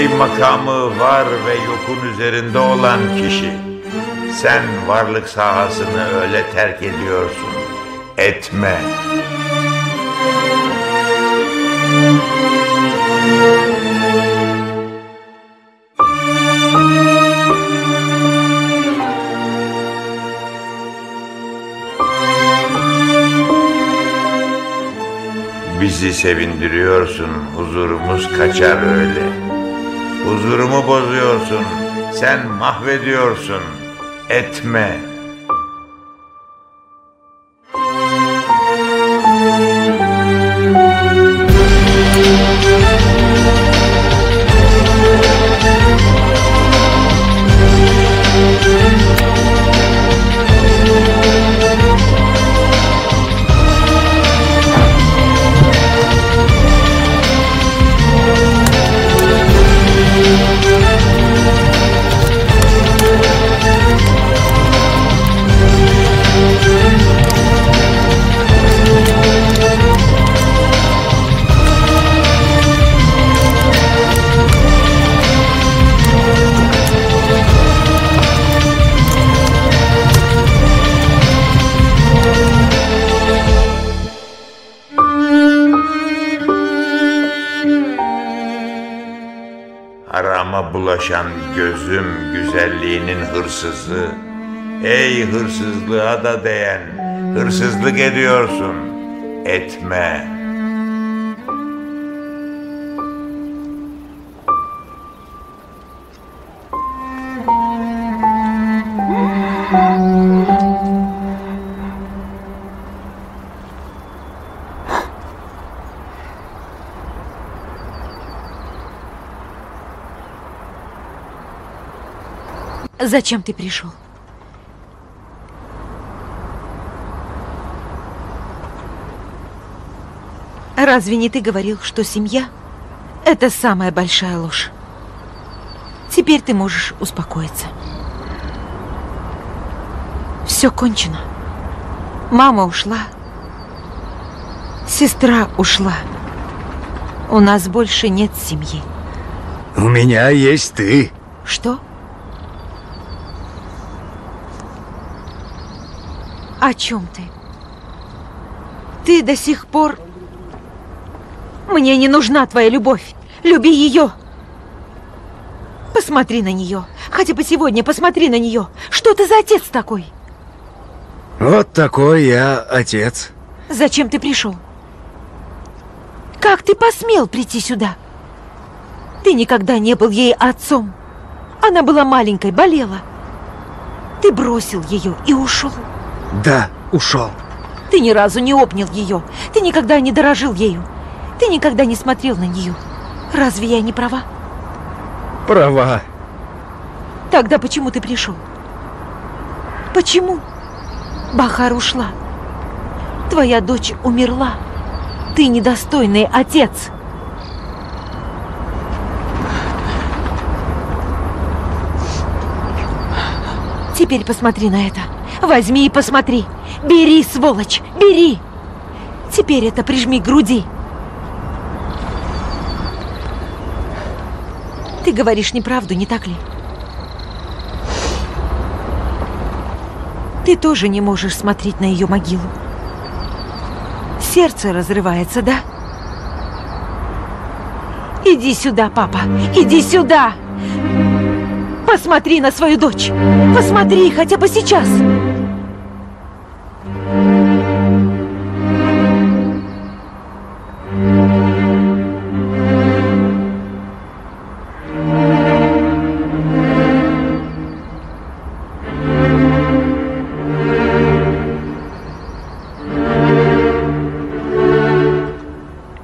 Ey makamı var ve yokun üzerinde olan kişi, sen varlık sahasını öyle terk ediyorsun. Etme. Bizi sevindiriyorsun, huzurumuz kaçar öyle. Huzurumu bozuyorsun, sen mahvediyorsun. Etme. Harama bulaşan gözüm güzelliğinin hırsızı. Ey hırsızlığa da değen, hırsızlık ediyorsun. Etme. Зачем ты пришел? Разве не ты говорил, что семья – это самая большая ложь? Теперь ты можешь успокоиться. Все кончено. Мама ушла. Сестра ушла. У нас больше нет семьи. У меня есть ты. Что? О чем ты? Ты до сих пор... Мне не нужна твоя любовь. Люби ее. Посмотри на нее. Хотя бы сегодня посмотри на нее. Что ты за отец такой? Вот такой я отец. Зачем ты пришел? Как ты посмел прийти сюда? Ты никогда не был ей отцом. Она была маленькой, болела. Ты бросил ее и ушел. Да, ушел. Ты ни разу не обнял ее. Ты никогда не дорожил ею. Ты никогда не смотрел на нее. Разве я не права? Права. Тогда почему ты пришел? Почему? Бахар ушла. Твоя дочь умерла. Ты недостойный отец. Теперь посмотри на это. Возьми и посмотри. Бери, сволочь, бери. Теперь это прижми к груди. Ты говоришь неправду, не так ли? Ты тоже не можешь смотреть на ее могилу. Сердце разрывается, да? Иди сюда, папа, иди сюда. Посмотри на свою дочь. Посмотри хотя бы сейчас.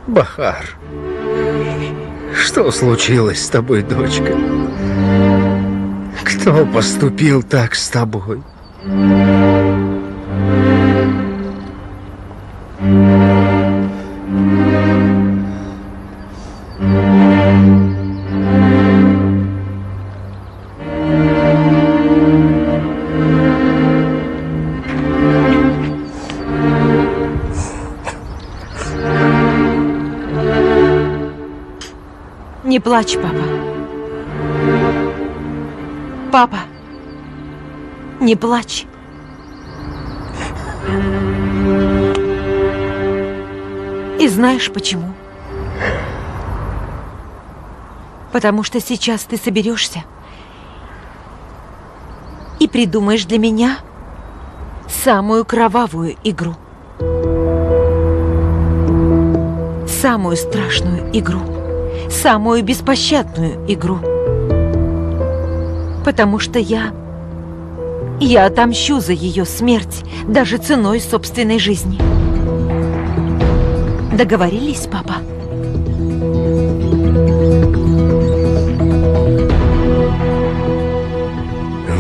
Бахар, что случилось с тобой, дочка? Кто поступил так с тобой? Не плачь, папа. Папа, не плачь. И знаешь почему? Потому что сейчас ты соберешься и придумаешь для меня самую кровавую игру. Самую страшную игру. Самую беспощадную игру. Потому что я отомщу за ее смерть даже ценой собственной жизни. Договорились, папа?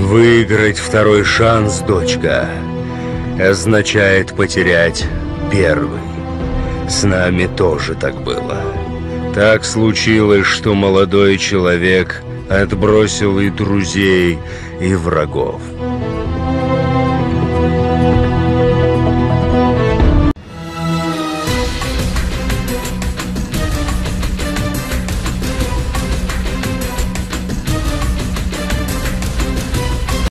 Выиграть второй шанс, дочка, означает потерять первый. С нами тоже так было. Так случилось, что молодой человек отбросил и друзей, и врагов.